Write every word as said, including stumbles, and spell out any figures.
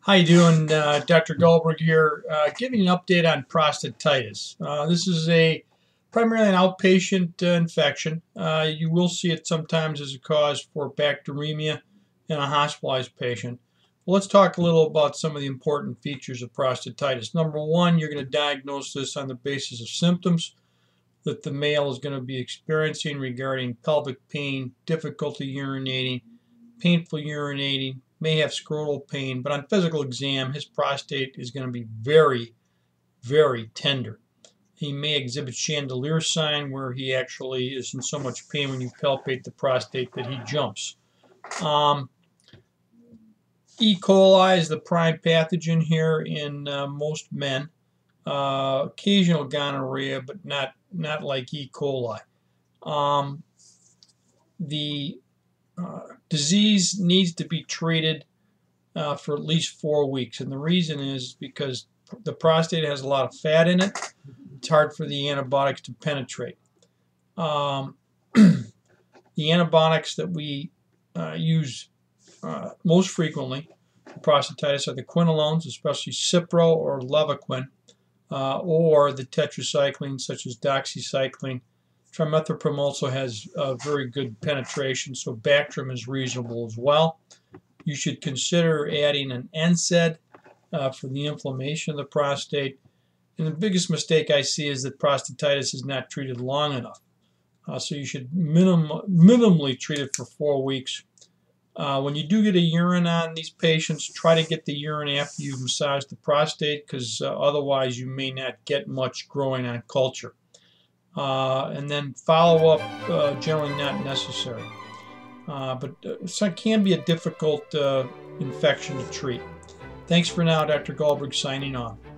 How you doing? Uh, Doctor Gullberg here, uh, giving an update on prostatitis. Uh, this is a primarily an outpatient uh, infection. Uh, you will see it sometimes as a cause for bacteremia in a hospitalized patient. Well, let's talk a little about some of the important features of prostatitis. Number one, you're going to diagnose this on the basis of symptoms that the male is going to be experiencing regarding pelvic pain, difficulty urinating, painful urinating, may have scrotal pain, but on physical exam, his prostate is going to be very, very tender. He may exhibit chandelier sign where he actually is in so much pain when you palpate the prostate that he jumps. Um, E. coli is the prime pathogen here in uh, most men. Uh, occasional gonorrhea, but not, not like E. coli. Um, the Uh, disease needs to be treated uh, for at least four weeks, and the reason is because the prostate has a lot of fat in it. It's hard for the antibiotics to penetrate. Um, the antibiotics that we uh, use uh, most frequently for prostatitis are the quinolones, especially Cipro or Levaquin, uh, or the tetracycline such as doxycycline. Trimethoprim also has uh, very good penetration, so Bactrim is reasonable as well. You should consider adding an N SAID uh, for the inflammation of the prostate. And the biggest mistake I see is that prostatitis is not treated long enough. Uh, so you should minim minimally treat it for four weeks. Uh, when you do get a urine on these patients, try to get the urine after you've massaged the prostate, because uh, otherwise you may not get much growing on culture. Uh, and then follow-up, uh, generally not necessary. Uh, but uh, it can be a difficult uh, infection to treat. Thanks for now, Doctor Gullberg signing off.